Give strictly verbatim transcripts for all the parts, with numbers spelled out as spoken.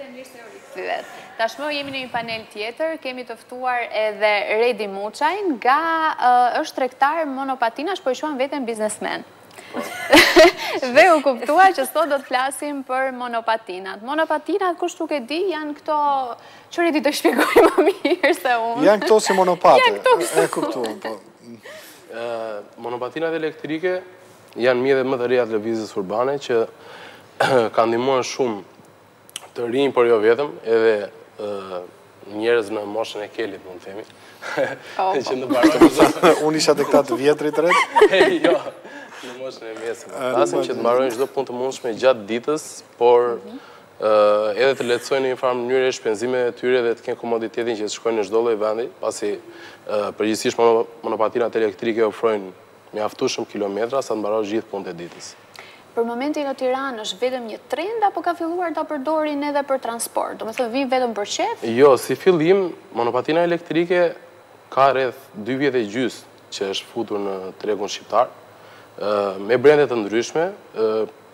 dhe ndërsa teorikë. Pyet. Tashmë jemi në një panel tjetër, kemi të ftuar edhe Redi Muçaj, nga uh, është tregtar monopatinash, po i shuan veten biznesmen. Dhe u kuptua që sot do të flasim për monopatinat. Monopatinat, kush nuk e di, janë këto, që Redi të shpjegoj më mirë se unë. Janë këto si monopate. Janë këto si monopate. Uh, monopatinat elektrike janë mjedhet më të reja të lëvizjes urbane që kanë ndihmuar shumë të rinj, por jo vetëm, edhe uh, njerëz në moshën e kelit, mund të themi. Oh, që në barë unë isha tek ta të vjetrit rreth. Jo, në moshën e mesme. Tasim që të mbarojnë çdo punë të mundshme gjatë ditës, por mm-hmm. uh, edhe të lehtësojnë në një farë mënyrë shpenzimet e tyre dhe të kenë komoditetin që të shkojnë në çdo lloj vendi, pasi uh, përgjithsisht monopatinat elektrike ofrojnë mjaftueshëm kilometra sa të mbarosh gjithë punët e ditës. Për momentin në Tiranë është vetëm një trend apo ka filluar ta përdorin edhe për transport? Domethënë vin vetëm për qef? Jo, si fillim monopatina elektrike ka rreth dy vjet e gjys që është futur në tregun shqiptar, me brende të ndryshme,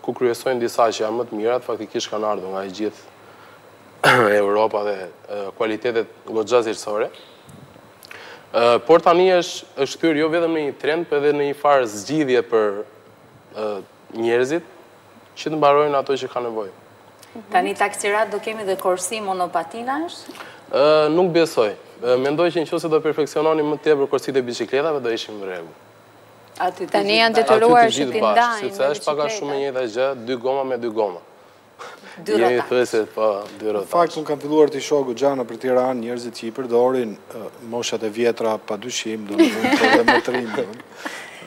ku kryesojnë disa që janë më të mirat, faktikisht kanë ardhur nga e gjithë Europa dhe kualitetet goxha zyrtare. Uh, por tani është është kthyer jo vetëm në një trend, por edhe në një farë zgjidhje për uh, njerëzit që të mbarojnë ato që kanë nevojë. Mm-hmm. Tani taksirat do kemi dhe korsi monopatinash? Uh, nuk besoj. Uh, mendoj që nëse do perfeksiononi më tepër korsitë e bicikletave do ishim në rregull. Aty tani janë detyruar që të ndajnë. Sepse është pak a shumë e njëjta gjë, dy goma me dy goma. Dy rrota. Fakt, unë kam filluar të shoh goxhana për Tiranë, njerëzit që i përdorin uh, moshat e vjetra pa dyshim, do të më trim.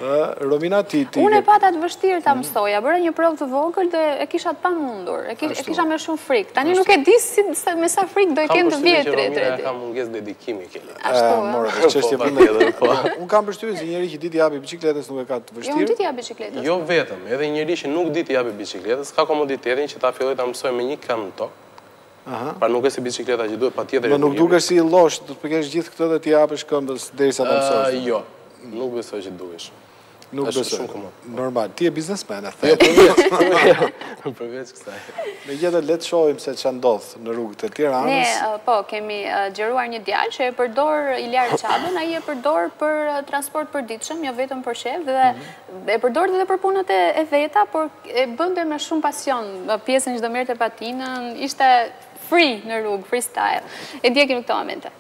Ë Romina ti ti unë e pata të vështirë ta mësoja, bëra një provë të vogël dhe e kisha të pamundur. E, kish, e kisha me shumë frikë. Tani nuk e di si me sa frikë do i kem të vjetrit. Ka mungesë dedikimi këtu. Ashtu. Çështja më tjetër po. Unë kam përshtypjen se njëri që ditë japi bicikletës nuk e ka të vështirë. Jo, unë ditë japi bicikletës. Jo vetëm, edhe njëri që nuk ditë japi bicikletës ka komoditetin që ta filloj ta mësoj me një këmbë tok. Aha. Pa nuk e si bicikleta që duhet patjetër. Nuk duket si llosh, do të pëkesh gjithë këtë dhe ti japësh këmbës derisa ta mësosh. Jo, nuk besoj që duhesh. Nuk besoj. Normal, ti je biznesmen, e the. Përveç kësaj. Megjithatë le të shohim se ç'a ndodh në rrugët e Tiranës. Ne po kemi xheruar një djalë që e përdor Ilir Shabën, ai e përdor për transport përditshëm, jo vetëm për shef, dhe e përdor edhe për punët e veta, por e bënte me shumë pasion, pjesën që do merrte patinën, ishte free në rrugë, freestyle. E ndjekim këto momente.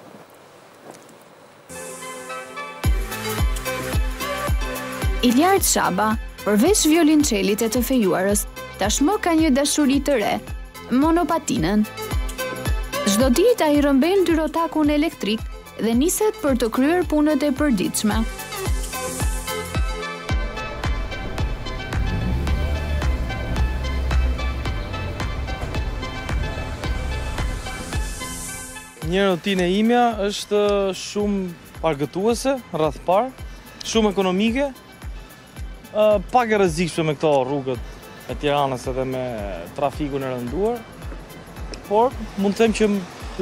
Ilir Shabë, përveç violonçelit e të fejuarës, tashmë ka një dashuri të re, monopatinën. Çdo ditë ai rrëmbel dyrotakun elektrik dhe niset për të kryer punët e përditshme. Një rutinë imja është shumë argëtuese, rradhpar, shumë ekonomike. Uh, pak e rrezikshme me këto rrugët e Tiranës edhe me trafikun e rënduar, por mund të them që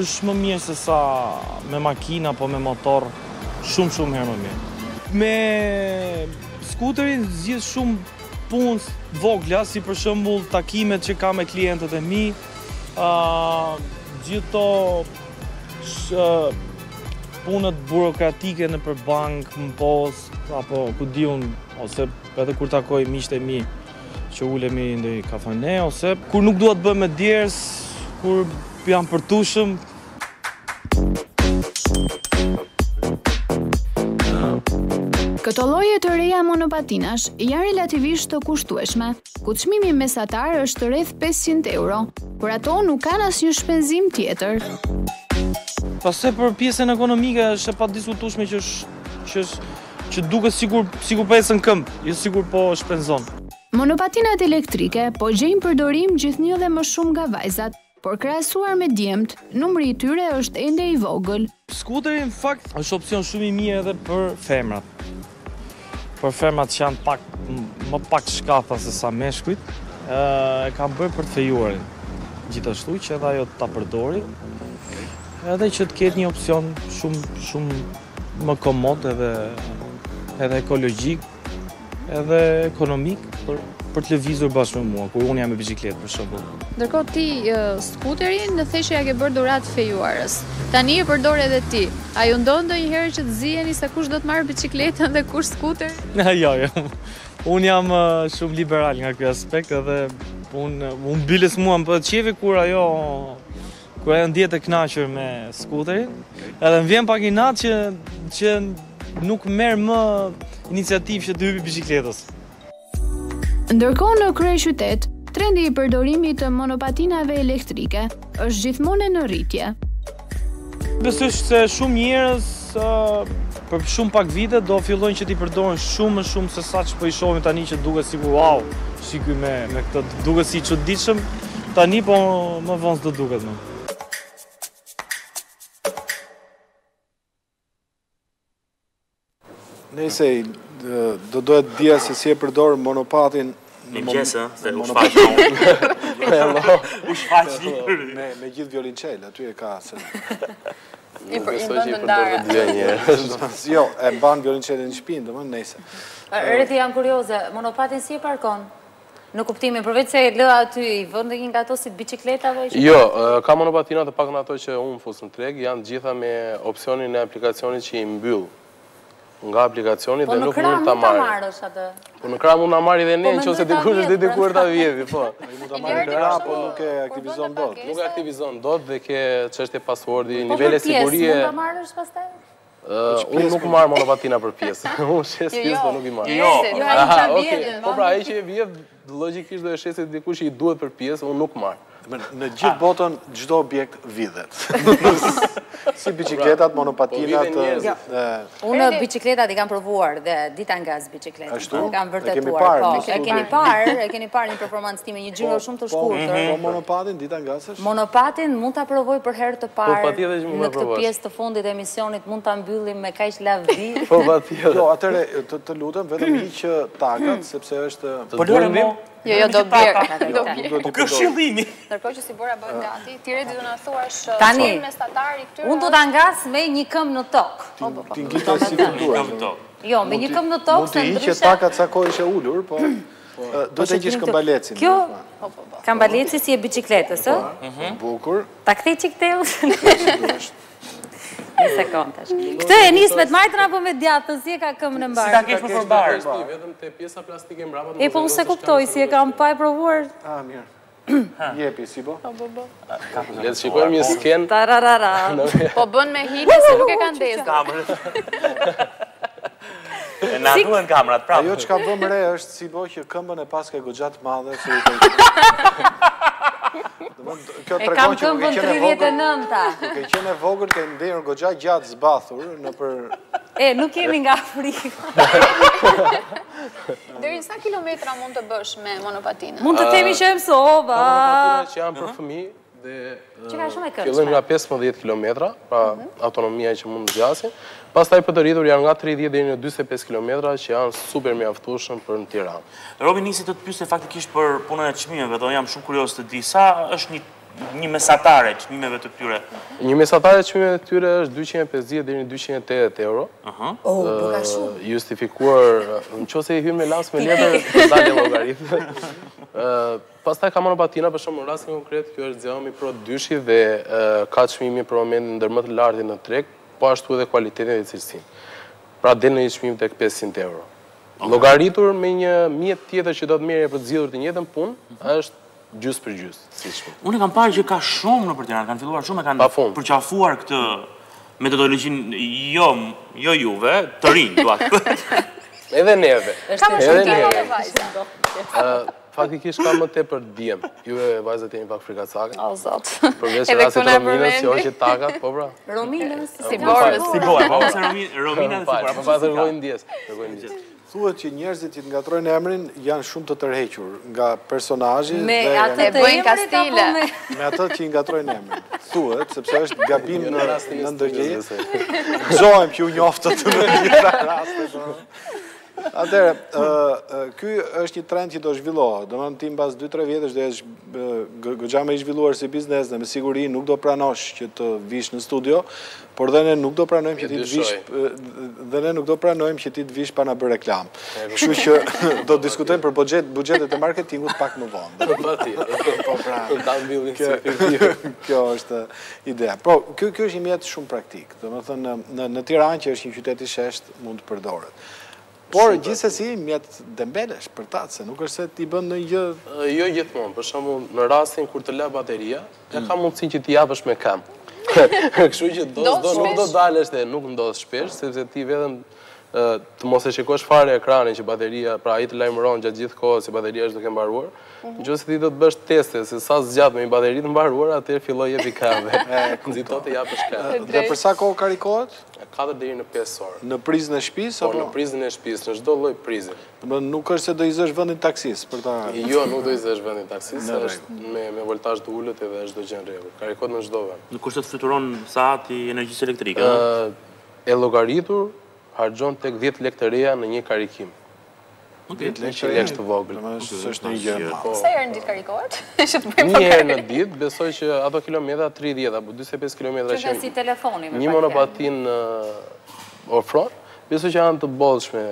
është më mirë se sa me makina apo me motor, shumë shumë herë më mirë. Me skuterin zgjidh shumë punë vogla, si për shembull takimet që kam me klientët e mi, uh, gjithë to uh, punët burokratike në për bank, në post, apo ku diun, ose edhe kur takoj miqtë e mi që ulemi në kafene, ose kur nuk dua të bëj me djers, kur jam përtushëm. Këto lloje të reja monopatinash janë relativisht të kushtueshme, ku çmimi mesatar është rreth pesëqind euro, por ato nuk kanë asnjë shpenzim tjetër. Pastaj për pjesën ekonomike është e padiskutueshme që që që duket sigur, sigur pesën këmb, jo sigur po shpenzon. Monopatinat elektrike po gjejnë përdorim gjithnjë dhe më shumë nga vajzat, por krahasuar me djemt, numri i tyre është ende i vogël. Skuteri në fakt është opsion shumë i mirë edhe për femrat. Për femrat që janë pak më pak shkata se sa meshkujt, e kanë bërë për të fejuarin. Gjithashtu që edhe ajo ta përdori, edhe që të ketë një opsion shumë shumë më komod edhe edhe ekologjik, edhe ekonomik, për për të lëvizur bashkë me mua, kur unë jam me bicikletë për shembull. Ndërkohë ti skuterin në theshje ja ke bërë dhuratë fejuarës. Tani e përdor edhe ti. A ju ndon ndonjëherë që të ziheni se kush do të marr bicikletën dhe kush skuter? Jo, jo. Unë jam shumë liberal nga ky aspekt edhe unë un biles mua më bëhet qefi kur ajo kur ajo ndihet e kënaqur me skuterin. Edhe më vjen pak inat që që nuk merr më iniciativë që të hyj bicikletës. Ndërkohë në kryeqytet, trendi i përdorimit të monopatinave elektrike është gjithmonë në rritje. Besoj se shumë njerëz për shumë pak vite do fillojnë që t'i përdorin shumë më shumë se sa ç'po i shohim tani që duket sikur wow, si ky me me këtë duket si çuditshëm, tani po më vonë do duket më. Nëse do dohet dia se si e përdor monopatin në mëngjes, se u shfaqni. U shfaqni me me gjithë violonçel, aty e ka se. I përdor dia një. Jo, e mban violonçelin në shtëpi, domethënë nëse. Redi, jam kurioze, monopatin si e parkon? Në kuptimin përveç se lë aty i vënë ndonjë nga ato si bicikletë apo çfarë? Jo, ka monopatina të pakën ato që unë fus në treg, janë gjitha me opsionin e aplikacionit që i mbyll. Nga aplikacioni dhe nuk mund ta marrësh atë. Po në kram mund ta marrë dhe ne, nëse dikush është dedikuar ta vjedhi, po. Ai mund ta marrë këra, po nuk e aktivizon dot. Nuk e aktivizon dot dhe ke çështje pasuordi, nivele sigurie. Po mund ta marrësh pastaj? Unë nuk marr monopatina për pjesë. Unë shes pjesë, po nuk i marr. Jo, aha, okay. Po pra ai që e vjedh, logjikisht do e shesë dikush që i duhet për pjesë, unë nuk marr. Në gjithë botën çdo objekt vidhet. Si bicikletat, monopatinat. Unë bicikletat i kam provuar dhe dita nga as bicikletat. I kam vërtetuar. E keni parë, e keni parë një performancë time, një gjyrë shumë të shkurtër. Po monopatin dita nga as. Monopatin mund ta provoj për herë të parë. Në këtë pjesë të fundit të emisionit mund ta mbyllim me kaq lavdi. Po patjetër. Jo, atëre të lutem vetëm hiq takat sepse është po lërim. Jo, jo, do bjerë. Po këshillimi. Ndërkohë që si bora bëhet gati, ti Redi do na thuash çfarë mestatari këtyre. Unë do ta ngas me një këmbë në tokë. Ti ngjitet si duhet. Jo, me një këmbë në tokë se ndryshe. Ti që taka ca kohë ishe ulur, po do të ngjesh këmbalecin. Kjo, këmbaleci si e bicikletës, ë? Bukur. Ta kthej çik teu. Një sekond tash. Këtë e nis me të martën apo me djatën, si e ka këmbën e mbar? Si ta kesh për barë? Vetëm te pjesa plastike mbrapa. E po unë se kuptoj, si e kam pa e provuar. Ah, mirë. Jepi, si po? Po, po, po. Le të shikojmë një sken. Tararara. Po bën me hile se nuk e kanë ndezur. E na duhen kamerat, prapë. Ajo që ka bëm re është si po që këmbën e paske goxhat madhe. E kam këmbën tridhjetë e nënta. Nuk e qenë e vogël, ke ndenjur goxha gjatë zbathur në për... E, nuk jemi nga Afrika. Deri sa kilometra mund të bësh me monopatina? Mund të themi që e mësova. Monopatina që janë për fëmijë dhe... Që ka shumë e kërshme. Fillojnë nga pesëmbëdhjetë kilometra, pra autonomia që mund të zgjasin. Pastaj për të rritur janë nga tridhjetë deri në dyzet e pesë kilometra që janë super mjaftueshëm për në Tiranë. Robi nisi të të pyeste faktikisht për punën e çmimeve, do jam shumë kurioz të di sa është një një mesatare çmimeve të këtyre. Një mesatare çmimeve të këtyre është dyqind e pesëdhjetë deri në dyqind e tetëdhjetë euro. Aha. Oh, po ka shumë. Justifikuar nëse i hym me lans me letër zgjat llogaritme. Ë pastaj ka monopatina për shkakun rastin konkret, kjo është Xiaomi Pro dy dhe ka çmimin për momentin ndër më të lartin në treg. Po ashtu edhe kualitetin dhe cilësin. Pra del në një çmim tek pesëqind euro. Llogaritur me një mjet tjetër që do të merre për të zgjidhur të njëjtën punë, është gjys për gjys, siç po. Unë kam parë që ka shumë nëpër Tiranë, kanë filluar shumë, kanë përqafuar këtë metodologjinë jo jo juve, të rinj, dua. Edhe neve. Edhe neve. Faktikisht ka më tepër djem. Ju e vajzat jeni pak frikacake. O zot. Përveç rastit të Rominës, si hoqë takat, po pra. Rominës, si borës. Si borës, po se Romina dhe si borës. Po pa të rgojnë ndjes. Thuhet që njerëzit që të ngatrojnë emrin janë shumë të tërhequr nga personazhi dhe e bëjnë kastile. Me atë që i ngatrojnë emrin. Thuhet sepse është gabim në ndërgjegje. Gëzohem që u njoftët në një rast. Atëherë, ky është një trend që do zhvillohet. Domethënë ti mbas dy tre vjetësh do jesh goxha më i zhvilluar si biznes, dhe me siguri nuk do pranosh që të vish në studio, por dhe ne nuk do pranojmë që ti të vish dhe ne nuk do pranojmë që ti të vish pa na bërë reklam. Kështu që do të diskutojmë për buxhet, buxhetet e marketingut pak më vonë. Patjetër. Po pra. Ta mbyllim si kjo është ideja. Po, ky ky është një mjet shumë praktik. Domethënë në në Tiranë që është një qytet i sheshtë mund të përdoret. Por gjithsesi mjet dembelesh për ta, se nuk është se ti bën ndonjë jo gjithmonë, për shembull në rastin kur të la bateria, e ka mundësinë që ti japësh me kam. Kështu që do do nuk do dalësh dhe nuk ndodh shpesh, sepse ti vetëm të mos e shikosh fare ekranin që bateria, pra ai të lajmëron gjatë gjithë kohës se bateria është duke mbaruar. Nëse ti do të bësh teste se sa zgjat me një bateri të mbaruar, atëherë filloj jepi kam. Nxito të japësh kam. Dhe për sa kohë karikohet? katër deri në pesë orë. Në prizën e shtëpisë apo? Po, në prizën e shtëpisë, në çdo lloj prize. Domethënë nuk është se do i zësh vendin taksis për ta. Jo, nuk do i zësh vendin taksis, është me me voltazh të ulët edhe çdo gjë në rregull. Karikohet në çdo vend. Në kushtet fluturon saati energjisë elektrike, ëh, e llogaritur harxhon tek dhjetë lekë të reja në një karikim. dhjetë lekë të vogël. Domethënë është një gjë. Sa herë në ditë karikohet? Një herë në ditë, besoj që ato kilometra tridhjetë apo dyzet e pesë kilometra që si telefoni me një monopatinë ofron, besoj që janë të bollshme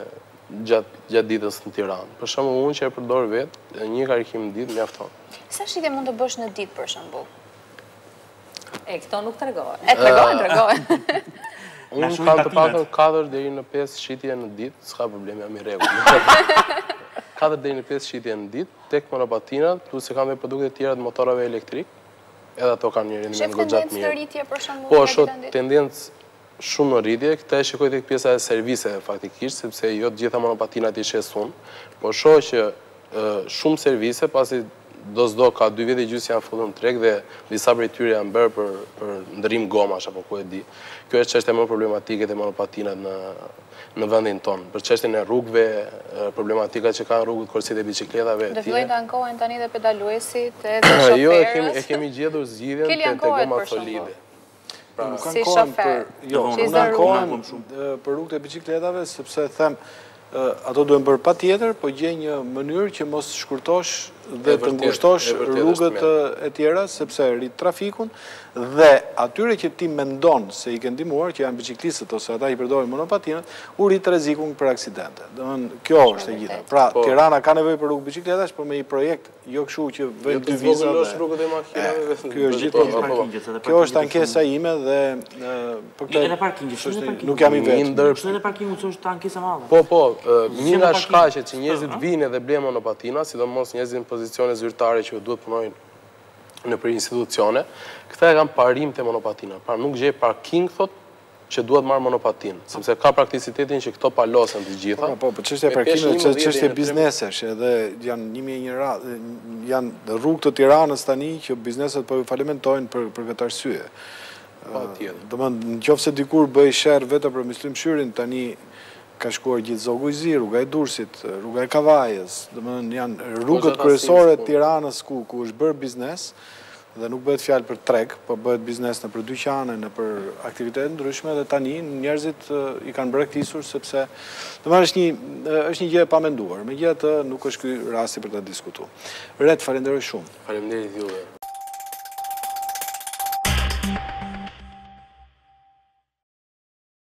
gjatë gjatë ditës në Tiranë. Për shembull, unë që e përdor vet, një karikim në ditë mjafton. Sa shitje mund të bësh në ditë për shembull? E këto nuk tregohen. E tregohen, tregohen. Unë kam të paktën katër deri në pesë shitje në ditë, s'ka problem, jam i rregull. katër deri në pesë shitje në ditë, tek monopatinat, plus e kam dhe produktet e tjera të motorave elektrik, edhe ato kanë një rendiment goxhat mirë. Shef tendencë të rritje për shembull? Po, shoh tendencë shumë në rritje, këtë e shikoj tek pjesa e serviseve faktikisht, sepse jo të gjitha monopatinat i shes unë, po shoh që shumë servise pasi do s'do ka dy vjetë e gjysmë janë futur në treg dhe disa prej tyre janë bërë për për ndërim gomash apo ku e di. Kjo është çështja më problematike te monopatinat në në vendin tonë. Për çështjen e rrugëve, problematikat që kanë rrugët, korsitë e bicikletave etj. Do vjen të ankohen tani dhe pedaluesit edhe shoferët. Jo, e kemi e kemi gjetur zgjidhjen te goma solide. Pra, si shofer, jo, nuk ankohen për rrugët e bicikletave sepse them ato duhen bërë pa tjetër, po gjej një mënyrë që mos shkurtosh dhe të ngushtosh rrugët e tjera, sepse rrit trafikun, dhe atyre që ti mendon se i ke ndihmuar, që janë biciklistët ose ata i përdorin monopatinat, u rrit rrezikun për aksidente. Domthonë, kjo është e gjitha. Pra, Tirana ka nevojë për rrugë bicikletash, por me një projekt jo kështu që vëjmë dy viza. Kjo është gjithmonë. Kjo është ankesa ime dhe për këtë nuk jam i vetëm. Po, po, një nga shkaqet që njerëzit vinë dhe blejnë monopatina, sidomos njerëzit në pozicione zyrtare që duhet punojnë në për institucione, këta e kam parim të monopatina. Pra nuk gjej parking, thot, që duhet marrë monopatin, sepse ka prakticitetin që këto palosen të gjitha. Po, po, çështja e parkimit, çështja e biznesesh, edhe janë janë rrugë të Tiranës tani që bizneset po falimentojnë për këtë arsye. Domethënë, nëse dikur bëj sherr vetëm për myslimshyrin, tani ka shkuar gjithë zogu i zi, rruga e Durrësit, rruga e Kavajës, domethënë janë rrugët kryesore të Tiranës ku ku është bërë biznes, dhe nuk bëhet fjalë për treg, po bëhet biznes nëpër dyqane, nëpër aktivitete ndryshme dhe tani njerëzit i kanë braktisur sepse domethënë është një është një gjë e pamenduar. Megjithatë nuk është ky rasti për ta diskutuar. Red, falenderoj shumë. Faleminderit juve.